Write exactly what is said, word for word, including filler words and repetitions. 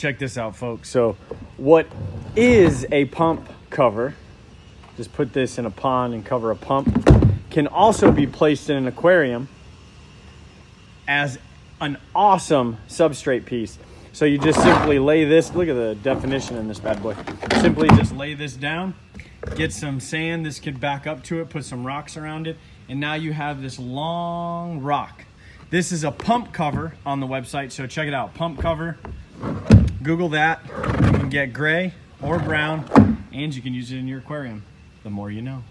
check this out, folks. So what is a pump cover? Just put this in a pond and cover a pump. Can also be placed in an aquarium as an awesome substrate piece. So you just simply lay this, look at the definition in this bad boy. Simply just lay this down, get some sand, this could back up to it, put some rocks around it, and now you have this long rock. This is a pump cover on the website, so check it out, pump cover. Google that, you can get gray or brown, and you can use it in your aquarium. The more you know.